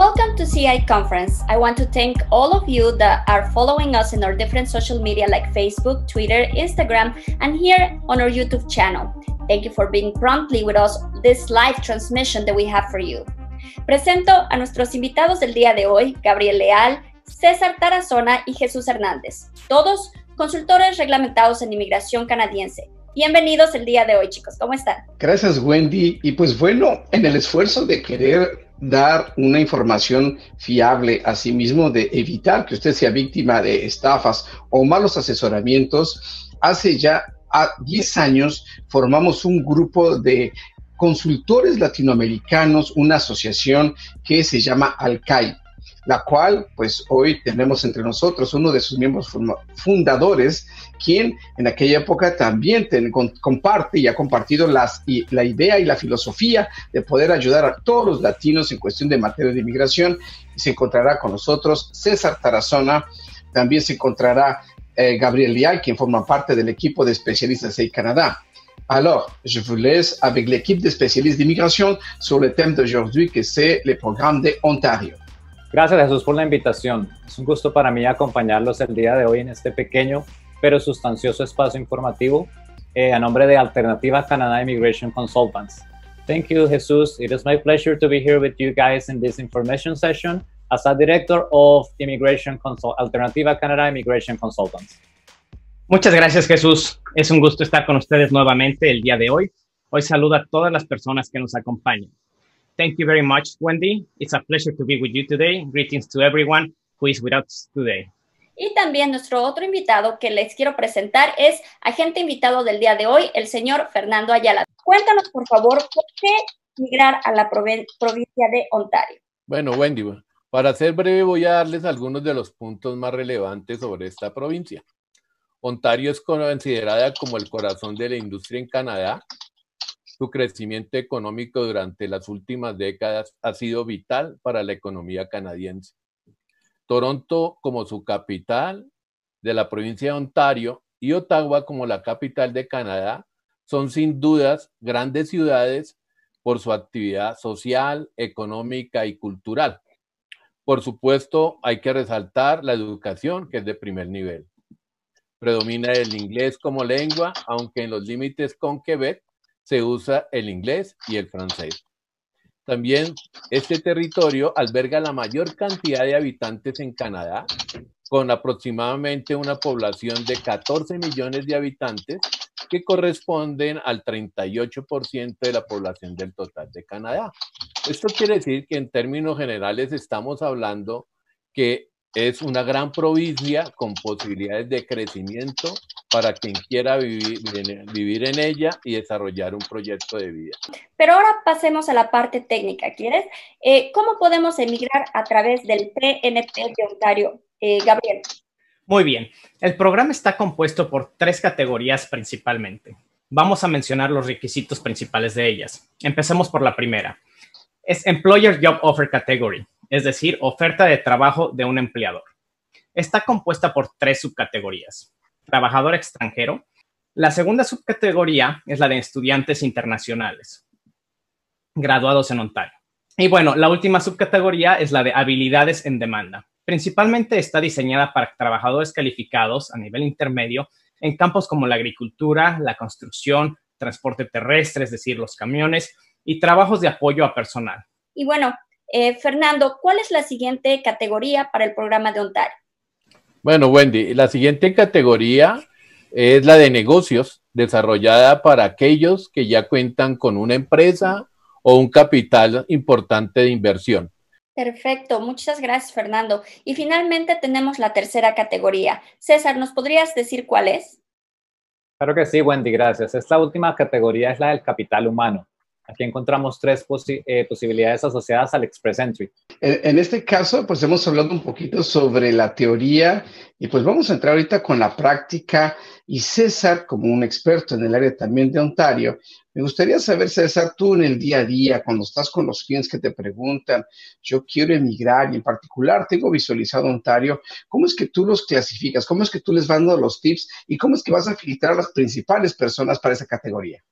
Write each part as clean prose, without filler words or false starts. Welcome to CI Conference. I want to thank all of you that are following us in our different social media like Facebook, Twitter, Instagram, and here on our YouTube channel. Thank you for being promptly with us this live transmission that we have for you. Presento a nuestros invitados del día de hoy, Gabriel Leal, César Tarazona y Jesús Hernández, todos consultores reglamentados en inmigración canadiense. Bienvenidos el día de hoy, chicos. ¿Cómo están? Gracias, Wendy. Y pues bueno, en el esfuerzo de querer dar una información fiable, asimismo de evitar que usted sea víctima de estafas o malos asesoramientos, hace ya 10 años formamos un grupo de consultores latinoamericanos, una asociación que se llama Alcai, la cual pues hoy tenemos entre nosotros uno de sus miembros fundadores, quien en aquella época también comparte y ha compartido la idea y la filosofía de poder ayudar a todos los latinos en cuestión de materia de inmigración. Se encontrará con nosotros César Tarazona, también se encontrará Gabriel Leal, quien forma parte del equipo de especialistas de Canadá. Alors, je vous laisse avec l'équipe de spécialistes d'immigration sur le thème d'aujourd'hui, que c'est le programme de Ontario. Gracias, Jesús, por la invitación. Es un gusto para mí acompañarlos el día de hoy en este pequeño pero sustancioso espacio informativo a nombre de Alternativa Canadá Immigration Consultants. Thank you, Jesús. It is my pleasure to be here with you guys in this information session as a director of Alternativa Canadá Immigration Consultants. Muchas gracias, Jesús. Es un gusto estar con ustedes nuevamente el día de hoy. Hoy saludo a todas las personas que nos acompañan. Thank you very much, Wendy. It's a pleasure to be with you today. Greetings to everyone who is with us today. Y también nuestro otro invitado que les quiero presentar es agente invitado del día de hoy, el señor Fernando Ayala. Cuéntanos, por favor, ¿por qué migrar a la provincia de Ontario? Bueno, Wendy, para ser breve voy a darles algunos de los puntos más relevantes sobre esta provincia. Ontario es considerada como el corazón de la industria en Canadá. Su crecimiento económico durante las últimas décadas ha sido vital para la economía canadiense. Toronto como su capital de la provincia de Ontario y Ottawa como la capital de Canadá son sin dudas grandes ciudades por su actividad social, económica y cultural. Por supuesto, hay que resaltar la educación, que es de primer nivel. Predomina el inglés como lengua, aunque en los límites con Quebec se usa el inglés y el francés. También este territorio alberga la mayor cantidad de habitantes en Canadá, con aproximadamente una población de 14 millones de habitantes que corresponden al 38% de la población del total de Canadá. Esto quiere decir que en términos generales estamos hablando que es una gran provincia con posibilidades de crecimiento para quien quiera vivir en ella y desarrollar un proyecto de vida. Pero ahora pasemos a la parte técnica, ¿quieres? ¿Cómo podemos emigrar a través del PNP de Ontario, Gabriel? Muy bien. El programa está compuesto por 3 categorías principalmente. Vamos a mencionar los requisitos principales de ellas. Empecemos por la primera. Es Employer Job Offer Category, es decir, oferta de trabajo de un empleador. Está compuesta por 3 subcategorías. Trabajador extranjero. La segunda subcategoría es la de estudiantes internacionales, graduados en Ontario. Y bueno, la última subcategoría es la de habilidades en demanda. Principalmente está diseñada para trabajadores calificados a nivel intermedio en campos como la agricultura, la construcción, transporte terrestre, es decir, los camiones, y trabajos de apoyo a personal. Y bueno, Fernando, ¿cuál es la siguiente categoría para el programa de Ontario? Bueno, Wendy, la siguiente categoría es la de negocios, desarrollada para aquellos que ya cuentan con una empresa o un capital importante de inversión. Perfecto, muchas gracias, Fernando. Y finalmente tenemos la tercera categoría. César, ¿nos podrías decir cuál es? Claro que sí, Wendy, gracias. Esta última categoría es la del capital humano. Aquí encontramos 3 posibilidades asociadas al Express Entry. En este caso, pues hemos hablado un poquito sobre la teoría y pues vamos a entrar ahorita con la práctica. Y César, como un experto en el área también de Ontario, me gustaría saber, César, tú en el día a día, cuando estás con los clientes que te preguntan, yo quiero emigrar y en particular tengo visualizado Ontario, ¿cómo es que tú los clasificas? ¿Cómo es que tú les vas dando los tips? ¿Y cómo es que vas a filtrar a las principales personas para esa categoría?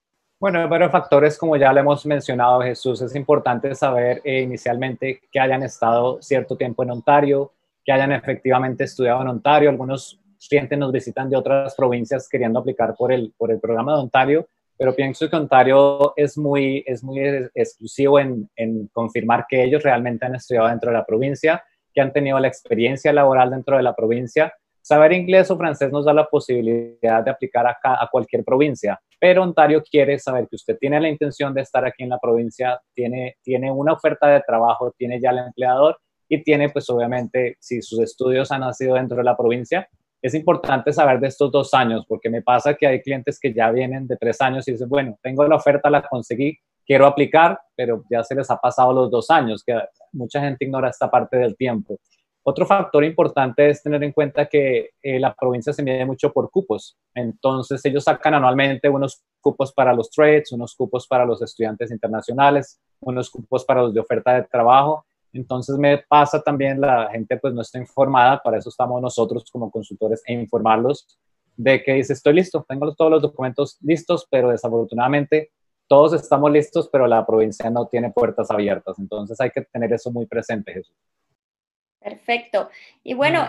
Bueno, pero factores como ya lo hemos mencionado, Jesús, es importante saber inicialmente que hayan estado cierto tiempo en Ontario, que hayan efectivamente estudiado en Ontario. Algunos clientes nos visitan de otras provincias queriendo aplicar por el programa de Ontario, pero pienso que Ontario es muy exclusivo en confirmar que ellos realmente han estudiado dentro de la provincia, que han tenido la experiencia laboral dentro de la provincia. Saber inglés o francés nos da la posibilidad de aplicar acá a cualquier provincia, pero Ontario quiere saber que usted tiene la intención de estar aquí en la provincia, tiene una oferta de trabajo, tiene ya el empleador y tiene, pues obviamente, si sus estudios han nacido dentro de la provincia. Es importante saber de estos 2 años, porque me pasa que hay clientes que ya vienen de 3 años y dicen, bueno, tengo la oferta, la conseguí, quiero aplicar, pero ya se les ha pasado los 2 años, que mucha gente ignora esta parte del tiempo. Otro factor importante es tener en cuenta que la provincia se mide mucho por cupos. Entonces, ellos sacan anualmente unos cupos para los trades, unos cupos para los estudiantes internacionales, unos cupos para los de oferta de trabajo. Entonces, me pasa también, la gente pues no está informada, para eso estamos nosotros como consultores e informarlos de que dice, estoy listo, tengo todos los documentos listos, pero desafortunadamente todos estamos listos, pero la provincia no tiene puertas abiertas. Entonces, hay que tener eso muy presente, Jesús. Perfecto. Y bueno,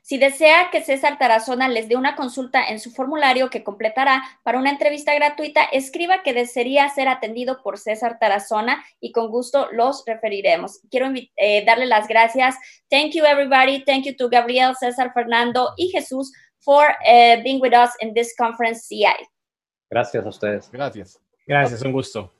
si desea que César Tarazona les dé una consulta en su formulario que completará para una entrevista gratuita, escriba que desearía ser atendido por César Tarazona y con gusto los referiremos. Quiero darle las gracias. Thank you, everybody. Thank you to Gabriel, César, Fernando y Jesús for being with us in this conference CI. Gracias a ustedes. Gracias. Gracias, un gusto.